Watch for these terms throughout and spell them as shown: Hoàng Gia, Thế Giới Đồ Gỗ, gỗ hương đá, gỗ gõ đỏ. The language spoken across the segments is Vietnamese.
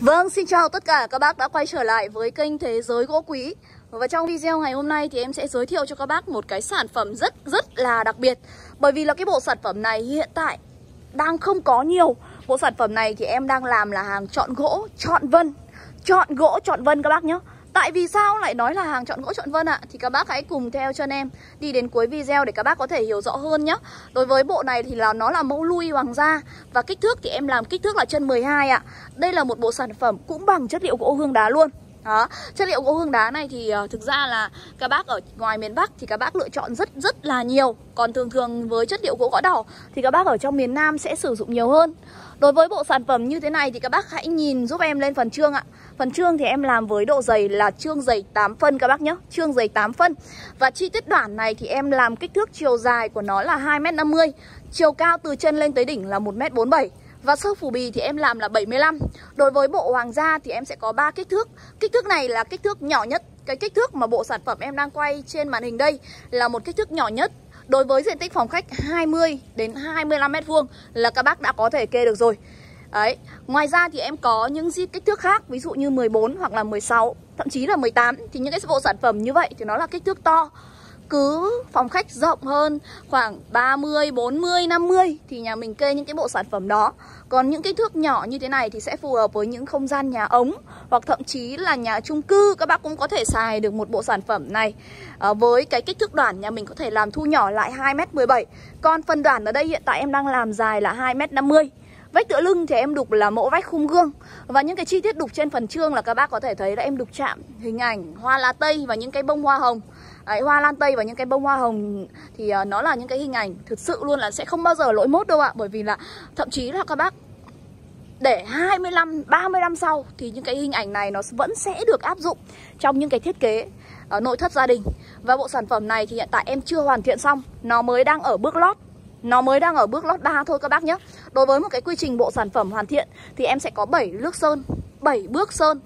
Vâng, xin chào tất cả các bác đã quay trở lại với kênh Thế Giới Gỗ Quý. Và trong video ngày hôm nay thì em sẽ giới thiệu cho các bác một cái sản phẩm rất là đặc biệt. Bởi vì là cái bộ sản phẩm này hiện tại đang không có nhiều. Bộ sản phẩm này thì em đang làm là hàng chọn gỗ, chọn vân. Chọn gỗ, chọn vân các bác nhé. Tại vì sao lại nói là hàng chọn gỗ chọn vân ạ? Thì các bác hãy cùng theo chân em đi đến cuối video để các bác có thể hiểu rõ hơn nhé. Đối với bộ này thì là nó là mẫu lui bằng da. Và kích thước thì em làm kích thước là chân 12 ạ. Đây là một bộ sản phẩm cũng bằng chất liệu gỗ hương đá luôn. Đó. Chất liệu gỗ hương đá này thì thực ra là các bác ở ngoài miền Bắc thì các bác lựa chọn rất là nhiều. Còn thường thường với chất liệu gỗ gõ đỏ thì các bác ở trong miền Nam sẽ sử dụng nhiều hơn. Đối với bộ sản phẩm như thế này thì các bác hãy nhìn giúp em lên phần chương ạ. Phần chương thì em làm với độ dày là chương dày 8 phân các bác nhé. Chương dày 8 phân. Và chi tiết đoạn này thì em làm kích thước chiều dài của nó là 2m50. Chiều cao từ chân lên tới đỉnh là 1m47. Và sơ phủ bì thì em làm là 75. Đối với bộ hoàng gia thì em sẽ có 3 kích thước. Kích thước này là kích thước nhỏ nhất. Cái kích thước mà bộ sản phẩm em đang quay trên màn hình đây là một kích thước nhỏ nhất. Đối với diện tích phòng khách 20 đến 25m2 là các bác đã có thể kê được rồi. Đấy. Ngoài ra thì em có những kích thước khác, ví dụ như 14 hoặc là 16, thậm chí là 18. Thì những cái bộ sản phẩm như vậy thì nó là kích thước to. Cứ phòng khách rộng hơn khoảng 30, 40, 50 thì nhà mình kê những cái bộ sản phẩm đó. Còn những kích thước nhỏ như thế này thì sẽ phù hợp với những không gian nhà ống hoặc thậm chí là nhà chung cư. Các bác cũng có thể xài được một bộ sản phẩm này. Với cái kích thước đoạn nhà mình có thể làm thu nhỏ lại 2m17. Còn phần đoạn ở đây hiện tại em đang làm dài là 2m50. Vách tựa lưng thì em đục là mẫu vách khung gương. Và những cái chi tiết đục trên phần chương là các bác có thể thấy là em đục chạm hình ảnh hoa lá tây và những cái bông hoa hồng. Đấy, hoa lan tây và những cái bông hoa hồng thì nó là những cái hình ảnh thực sự luôn, là sẽ không bao giờ lỗi mốt đâu ạ. Bởi vì là thậm chí là các bác để 25, 30 năm sau thì những cái hình ảnh này nó vẫn sẽ được áp dụng trong những cái thiết kế nội thất gia đình. Và bộ sản phẩm này thì hiện tại em chưa hoàn thiện xong, nó mới đang ở bước lót. Nó mới đang ở bước lót 3 thôi các bác nhé. Đối với một cái quy trình bộ sản phẩm hoàn thiện thì em sẽ có 7 bước sơn, 7 bước sơn.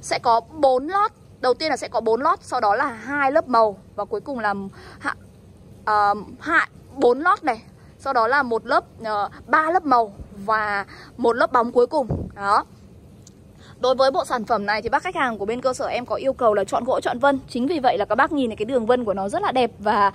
Sẽ có 4 lót. Đầu tiên là sẽ có 4 lót, sau đó là 2 lớp màu và cuối cùng là 4 lót này, sau đó là 3 lớp màu và 1 lớp bóng cuối cùng. Đó. Đối với bộ sản phẩm này thì bác khách hàng của bên cơ sở em có yêu cầu là chọn gỗ chọn vân. Chính vì vậy là các bác nhìn thấy cái đường vân của nó rất là đẹp và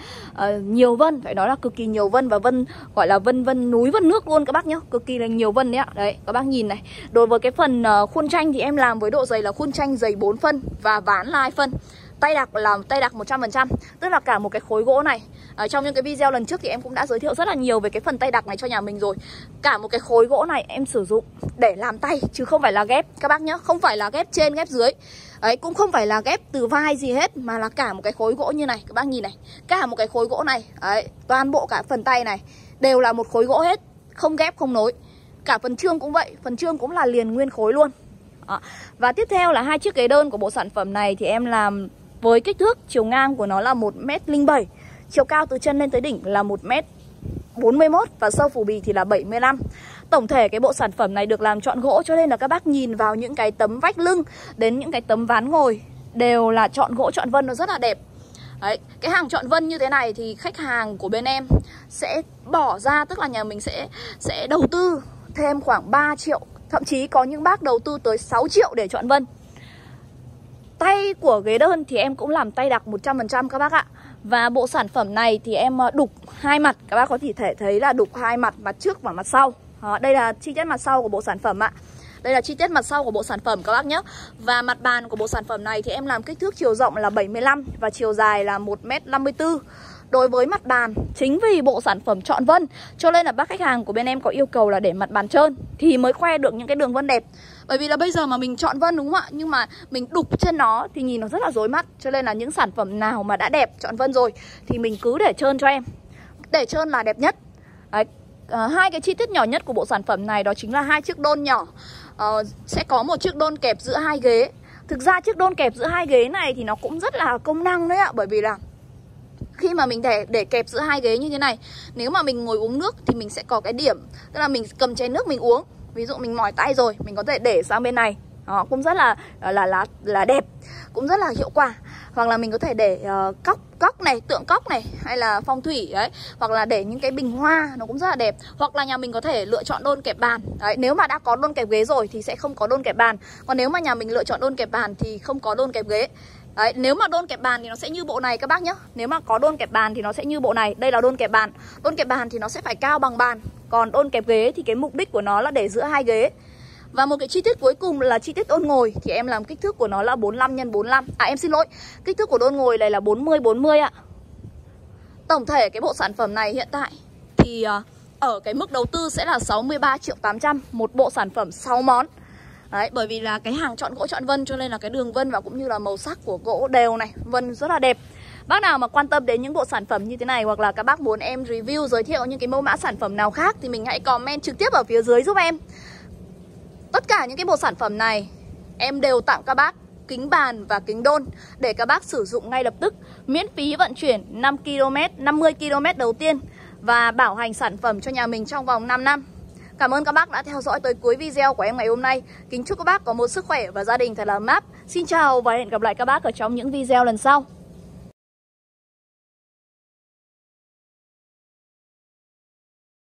nhiều vân, phải nói là cực kỳ nhiều vân, và vân gọi là vân núi vân nước luôn các bác nhá, cực kỳ là nhiều vân đấy ạ. Đấy, các bác nhìn này. Đối với cái phần khuôn tranh thì em làm với độ dày là khuôn tranh dày 4 phân và ván là 2 phân. Tay đặc là tay đặc 100%, tức là cả một cái khối gỗ này. Trong những cái video lần trước thì em cũng đã giới thiệu rất là nhiều về cái phần tay đặc này cho nhà mình rồi. Cả một cái khối gỗ này em sử dụng để làm tay chứ không phải là ghép các bác nhá, không phải là ghép trên ghép dưới. Đấy, cũng không phải là ghép từ vai gì hết mà là cả một cái khối gỗ như này, các bác nhìn này, cả một cái khối gỗ này. Đấy, toàn bộ cả phần tay này đều là một khối gỗ hết, không ghép không nối. Cả phần chương cũng vậy, phần chương cũng là liền nguyên khối luôn. Đó. Và tiếp theo là 2 chiếc ghế đơn của bộ sản phẩm này thì em làm với kích thước chiều ngang của nó là 1m07, chiều cao từ chân lên tới đỉnh là 1m41 và sâu phủ bì thì là 75. Tổng thể cái bộ sản phẩm này được làm chọn gỗ cho nên là các bác nhìn vào những cái tấm vách lưng đến những cái tấm ván ngồi đều là chọn gỗ chọn vân, nó rất là đẹp. Đấy, cái hàng chọn vân như thế này thì khách hàng của bên em sẽ bỏ ra, tức là nhà mình sẽ đầu tư thêm khoảng 3 triệu, thậm chí có những bác đầu tư tới 6 triệu để chọn vân. Tay của ghế đơn thì em cũng làm tay đặc 100% các bác ạ. Và bộ sản phẩm này thì em đục 2 mặt. Các bác có thể thấy là đục 2 mặt, mặt trước và mặt sau. Đó, đây là chi tiết mặt sau của bộ sản phẩm ạ. Đây là chi tiết mặt sau của bộ sản phẩm các bác nhé. Và mặt bàn của bộ sản phẩm này thì em làm kích thước chiều rộng là 75 và chiều dài là 1m54. Đối với mặt bàn, chính vì bộ sản phẩm chọn vân cho nên là bác khách hàng của bên em có yêu cầu là để mặt bàn trơn thì mới khoe được những cái đường vân đẹp. Bởi vì là bây giờ mà mình chọn vân đúng không ạ, nhưng mà mình đục trên nó thì nhìn nó rất là rối mắt. Cho nên là những sản phẩm nào mà đã đẹp chọn vân rồi thì mình cứ để trơn cho em. Để trơn là đẹp nhất. Đấy, 2 cái chi tiết nhỏ nhất của bộ sản phẩm này đó chính là 2 chiếc đôn nhỏ. Sẽ có một chiếc đôn kẹp giữa 2 ghế. Thực ra chiếc đôn kẹp giữa 2 ghế này thì nó cũng rất là công năng đấy ạ. Bởi vì là khi mà mình để kẹp giữa 2 ghế như thế này, nếu mà mình ngồi uống nước thì mình sẽ có cái điểm, tức là mình cầm chén nước mình uống, ví dụ mình mỏi tay rồi mình có thể để sang bên này. Đó, cũng rất là đẹp, cũng rất là hiệu quả. hoặc là mình có thể để cốc này, tượng cốc này, hay là phong thủy đấy, hoặc là để những cái bình hoa nó cũng rất là đẹp. Hoặc là nhà mình có thể lựa chọn đôn kẹp bàn đấy. Nếu mà đã có đôn kẹp ghế rồi thì sẽ không có đôn kẹp bàn, còn nếu mà nhà mình lựa chọn đôn kẹp bàn thì không có đôn kẹp ghế. Đấy, nếu mà đôn kẹp bàn thì nó sẽ như bộ này các bác nhá. Nếu mà có đôn kẹp bàn thì nó sẽ như bộ này. Đây là đôn kẹp bàn. Đôn kẹp bàn thì nó sẽ phải cao bằng bàn. Còn đôn kẹp ghế thì cái mục đích của nó là để giữa hai ghế. Và một cái chi tiết cuối cùng là chi tiết đôn ngồi. Thì em làm kích thước của nó là 45 x 45. À em xin lỗi, kích thước của đôn ngồi này là 40 x 40 ạ. Tổng thể cái bộ sản phẩm này hiện tại thì ở cái mức đầu tư sẽ là 63.800.000 một bộ sản phẩm 6 món. Đấy, bởi vì là cái hàng chọn gỗ chọn vân cho nên là cái đường vân và cũng như là màu sắc của gỗ đều này, vân rất là đẹp. Bác nào mà quan tâm đến những bộ sản phẩm như thế này hoặc là các bác muốn em review giới thiệu những cái mẫu mã sản phẩm nào khác thì mình hãy comment trực tiếp ở phía dưới giúp em. Tất cả những cái bộ sản phẩm này em đều tặng các bác kính bàn và kính đôn để các bác sử dụng ngay lập tức, miễn phí vận chuyển 5 km, 50 km đầu tiên và bảo hành sản phẩm cho nhà mình trong vòng 5 năm. Cảm ơn các bác đã theo dõi tới cuối video của em ngày hôm nay. Kính chúc các bác có một sức khỏe và gia đình thật là ấm áp. Xin chào và hẹn gặp lại các bác ở trong những video lần sau.